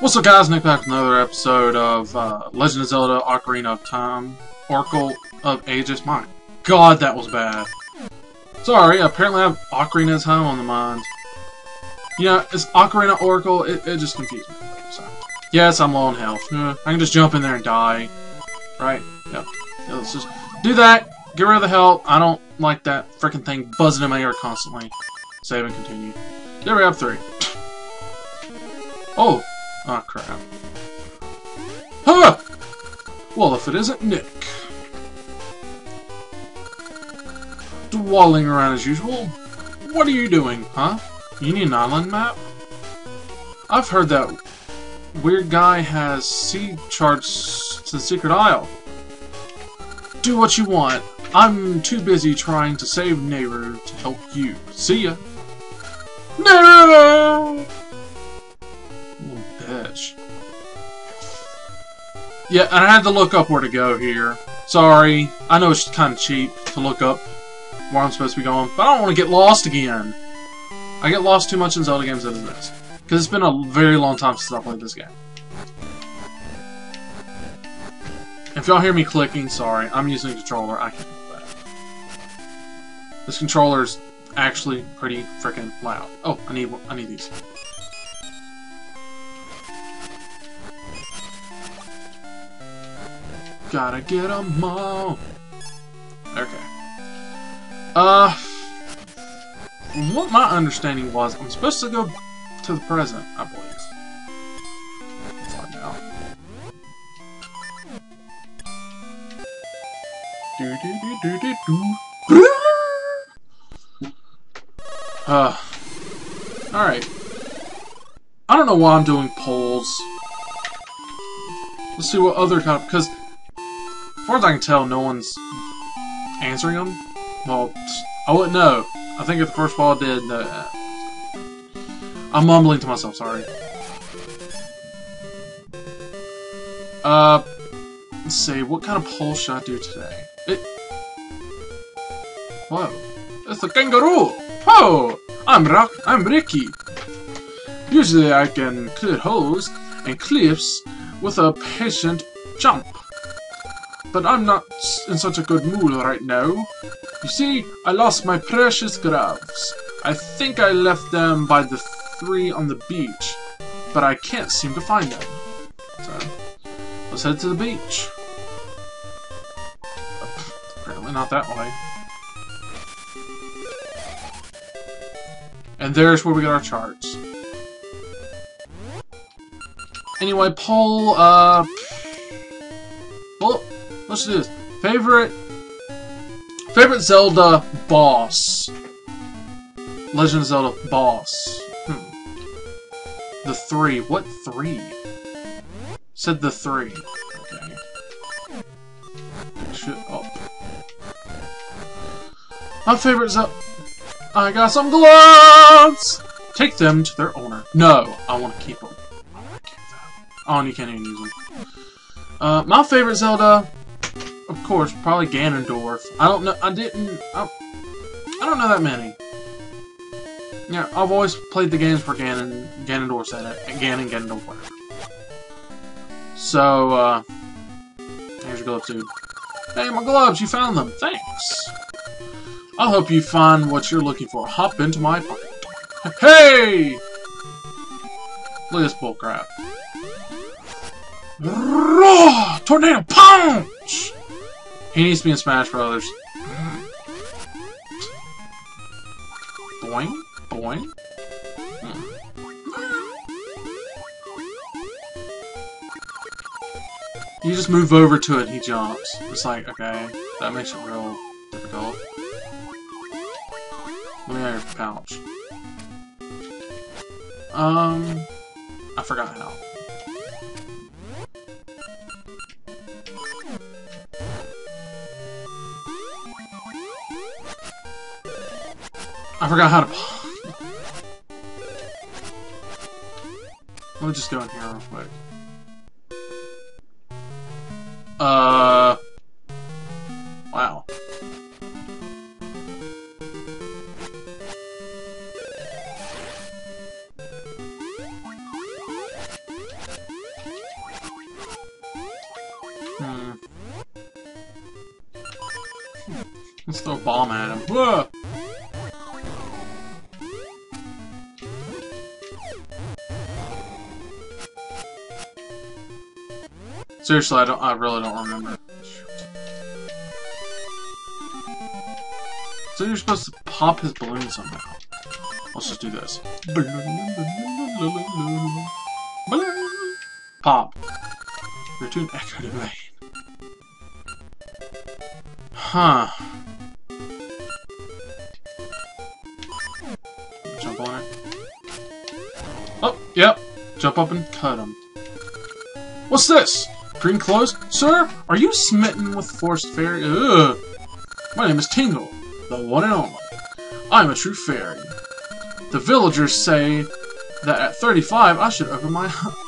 What's up, guys? Nick back with another episode of Legend of Zelda Ocarina of Time, Oracle of Ages. My god, that was bad. Sorry, apparently I have Ocarina of Time on the mind. You know, it's Ocarina Oracle, it just confused me. So, yes, I'm low on health. I can just jump in there and die. Right? Yep. Yeah, let's just do that. Get rid of the health. I don't like that freaking thing buzzing in my ear constantly. Save and continue. There we have 3. Oh! Oh crap. Huh! Well, if it isn't Nick. Dwalling around as usual. What are you doing, huh? You need an island map? I've heard that weird guy has sea charts to the secret isle. Do what you want. I'm too busy trying to save Nayru to help you. See ya! Nayru! Little bitch. Yeah, and I had to look up where to go here. Sorry, I know it's kind of cheap to look up where I'm supposed to be going, but I don't want to get lost again. I get lost too much in Zelda games as it is. Because it's been a very long time since I played this game. If y'all hear me clicking, sorry, I'm using a controller. I can't do that. This controller's actually pretty freaking loud. Oh, I need these. Gotta get 'em all. Okay. From what my understanding was, I'm supposed to go to the present, I believe. Let's find out. Alright. I don't know why I'm doing polls. Let's see what other kind of, because as far as I can tell, no one's answering them. Well, I wouldn't know. I think if the first ball did, I'm mumbling to myself, sorry. Let's see, what kind of poll should I do today? Whoa. It's a kangaroo! Oh! I'm Ricky! Usually I can clear holes and cliffs with a patient jump. But I'm not in such a good mood right now. You see, I lost my precious gloves. I think I left them by the 3 on the beach, but I can't seem to find them. So, let's head to the beach. Apparently not that way. And there's where we got our charts. Anyway, poll, well, let's do this. Favorite Zelda boss. Legend of Zelda boss. The 3. What 3? Said the 3. Okay. Pick shit up. My favorite Zelda. I got some gloves! Take them to their owner. No, I want to keep them. I want to keep them. Oh, and you can't even use them. My favorite Zelda, of course, probably Ganondorf. I don't know. I don't know that many. Yeah, I've always played the games for Ganondorf's at it. Ganondorf, whatever. So, here's your gloves, dude. Hey, my gloves! You found them. Thanks. I'll help you find what you're looking for. Hop into my pocket. Hey! Look at this bullcrap. Roar! Tornado punch! He needs to be in Smash Brothers. Boing, boing. You just move over to it and he jumps. It's like, okay, that makes it real difficult. Let me out of your pouch. I forgot how. I forgot how to. Let me just go in here real quick. Wow. Let's throw a bomb at him. Whoa! Seriously, I really don't remember. So you're supposed to pop his balloon somehow. Let's just do this. Balloon. Pop. Return echo domain. Huh. Jump on it. Oh, yep. Jump up and cut him. What's this? Green clothes? Sir, are you smitten with forced fairy? Ugh. My name is Tingle, the one and only. I'm a true fairy. The villagers say that at 35 I should open my eyes.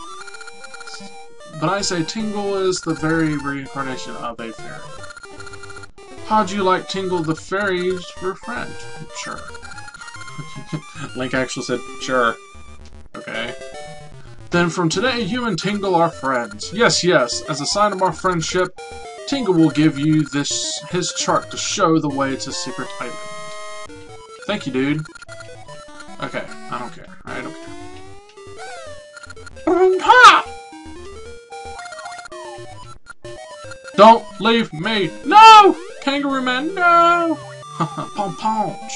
But I say Tingle is the very reincarnation of a fairy. How'd you like Tingle the fairy's for friend? Sure. Link actually said, sure. Okay. Then from today, you and Tingle are friends. Yes, yes, as a sign of our friendship, Tingle will give you this his chart to show the way to Secret Island. Thank you, dude. Okay, I don't care. I don't care. Don't leave me! No! Kangaroo man, no! Pom Ponch!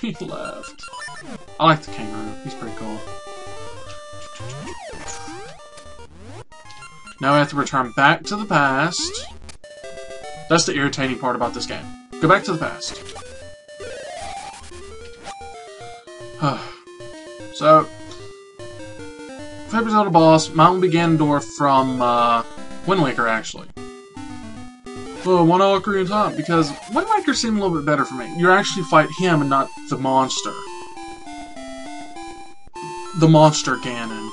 He left. I like the kangaroo. He's pretty cool. Now we have to return back to the past. That's the irritating part about this game. Go back to the past. So, favorite Zelda boss, mine will be Ganondorf from Wind Waker, actually. Oh, one Ocarina of Time, because Wind Waker seemed a little bit better for me. You actually fight him and not the monster. The monster Ganon. Oh,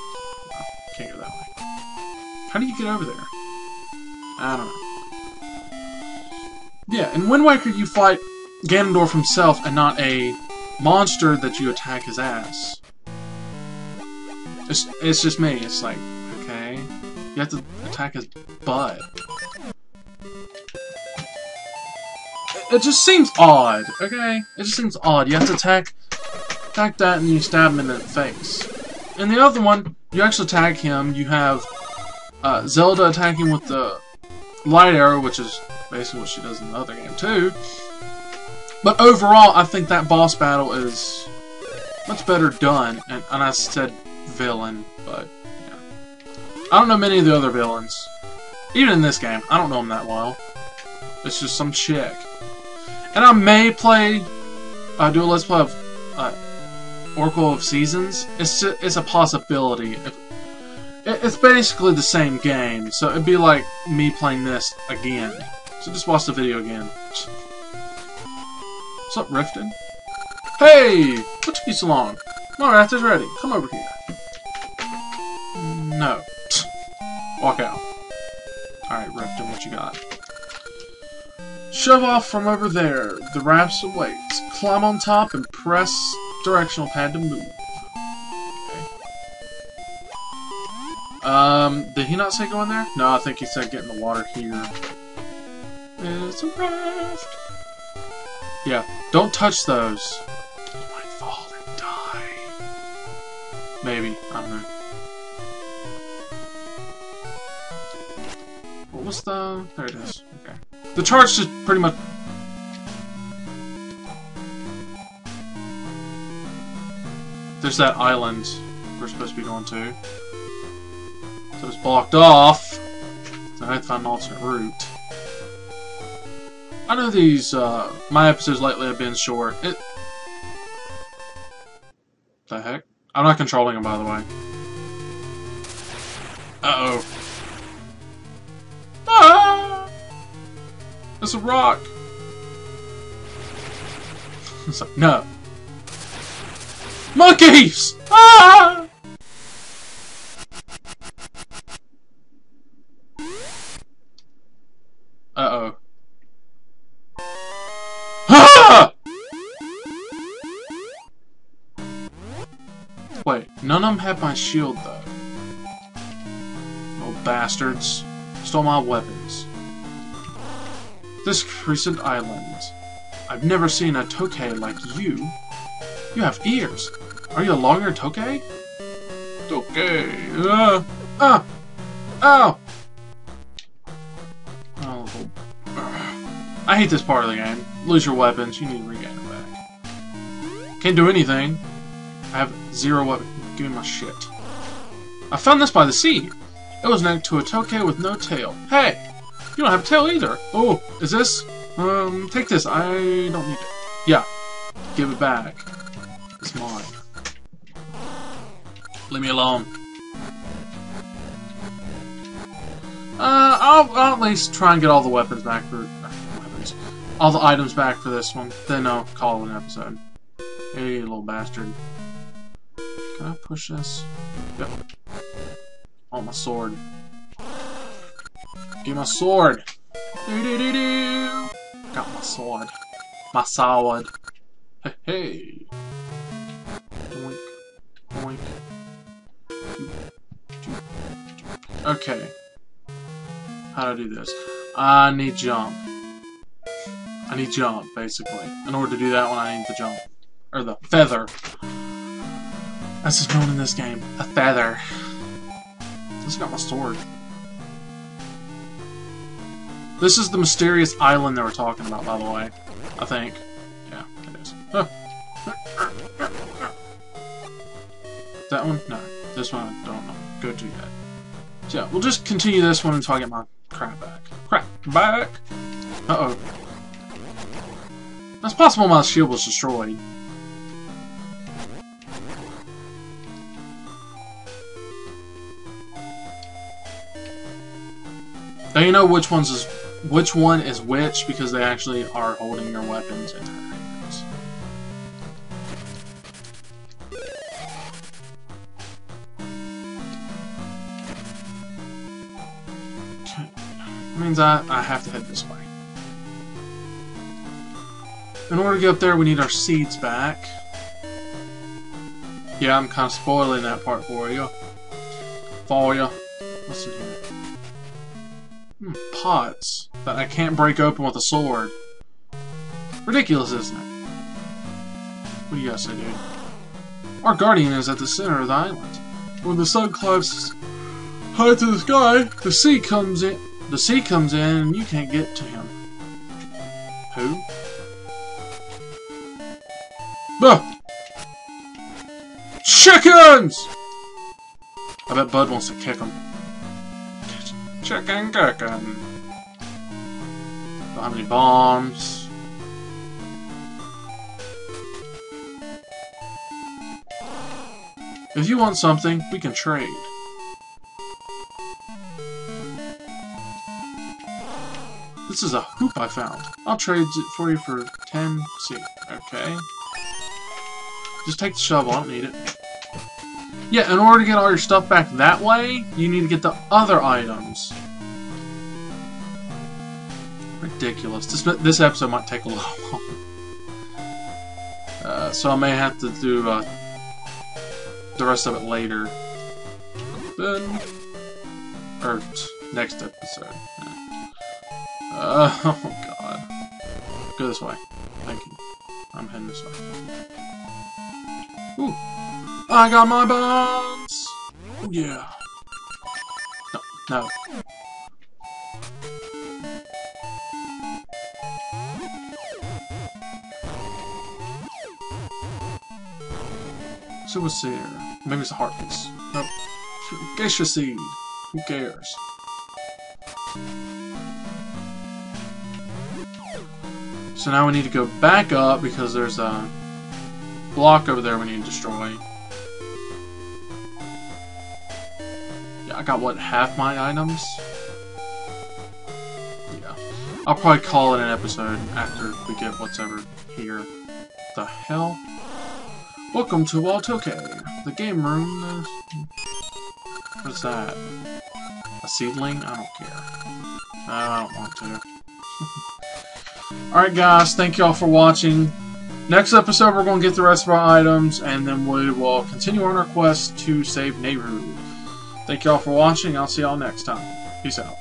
can't go that way. How do you get over there? I don't know. Yeah, in Wind Waker you fight Ganondorf himself and not a monster that you attack his ass. It's just me. It's like, okay. You have to attack his butt. It just seems odd, okay? It just seems odd. You have to attack that and you stab him in the face. In the other one, you actually attack him. You have Zelda attacking with the light arrow, which is basically what she does in the other game too. But overall, I think that boss battle is much better done. And I said villain, but yeah. I don't know many of the other villains. Even in this game, I don't know them that well. It's just some chick. And I may play, do a let's play of Oracle of Seasons. It's a possibility. It's basically the same game, so it'd be like me playing this again. So just watch the video again. What's up, Riften? Hey! What took you so long? My raft is ready. Come over here. No. Walk out. Alright, Riften, what you got? Shove off from over there. The raft awaits. Climb on top and press directional pad to move. Okay. Did he not say go in there? No, I think he said get in the water here. It's a raft. Yeah, don't touch those. You might fall and die. Maybe. I don't know. What was the... There it is. Okay. The charge just pretty much... There's that island we're supposed to be going to. So it's blocked off. So I have to find an alternate route. I know these, my episodes lately have been short. The heck? I'm not controlling them, by the way. Uh-oh. Ah! It's a rock! It's like, no. Monkeys! Ah! Uh-oh. Ah! Wait, none of them have my shield, though. Oh, bastards. Stole my weapons. This crescent island. I've never seen a Tokay like you. You have ears. Are you a long-eared Tokay? Tokay. Ow! Oh. I hate this part of the game. Lose your weapons. You need to regain them back. Can't do anything. I have zero weapons. Give me my shit. I found this by the sea. It was next to a Tokay with no tail. Hey! You don't have a tail either. Oh, is this? Take this. I don't need it. Yeah. Give it back. It's mine. Leave me alone. I'll at least try and get all the weapons back for... all the items back for this one. Then I'll call it an episode. Hey, little bastard. Can I push this? Yep. Oh, my sword. Give my sword. Do-do-do-do. Got my sword. My sword. Hey, hey. Doink. Doink. Okay. How do I do this? I need jump. I need jump, basically. In order to do that one, I need the jump. Or the feather. That's just known in this game. A feather. Just got my sword. This is the mysterious island they were talking about, by the way. I think. Yeah, it is. Huh. That one? No. This one I don't know. Go to yet. So yeah, we'll just continue this one until I get my crap back. Crap back! Uh-oh. It's possible my shield was destroyed. Now you know which one is which because they actually are holding your weapons in their hands. Okay. That means I have to head this way. In order to get up there, we need our seeds back. Yeah, I'm kind of spoiling that part for you. What's in here? Pots that I can't break open with a sword. Ridiculous, isn't it? What do you guys say, dude? Our guardian is at the center of the island. When the sun climbs high to the sky, the sea comes in and you can't get to him. Who? Bah! Chickens! I bet Bud wants to kick him. Chicken. Don't have any bombs. If you want something, we can trade. This is a hoop I found. I'll trade it for you for 10 seeds. Okay. Just take the shovel, I don't need it. Yeah, in order to get all your stuff back that way, you need to get the other items. Ridiculous. This episode might take a little while. So I may have to do the rest of it later. Then, or next episode. Oh god. Go this way. Thank you. I'm heading this way. Ooh. I got my bombs! Oh, yeah. No. So what's there? Maybe it's a heart piece. Nope. Geisha seed. Who cares? So now we need to go back up because there's a block over there we need to destroy. I got, what, half my items? Yeah. I'll probably call it an episode after we get what's over here. The hell? Welcome to WALTOKAY, the game room. What's that? A seedling? I don't care. I don't want to. Alright guys, thank y'all for watching. Next episode we're going to get the rest of our items, and then we will continue on our quest to save Nayru. Thank you all for watching. I'll see y'all next time. Peace out.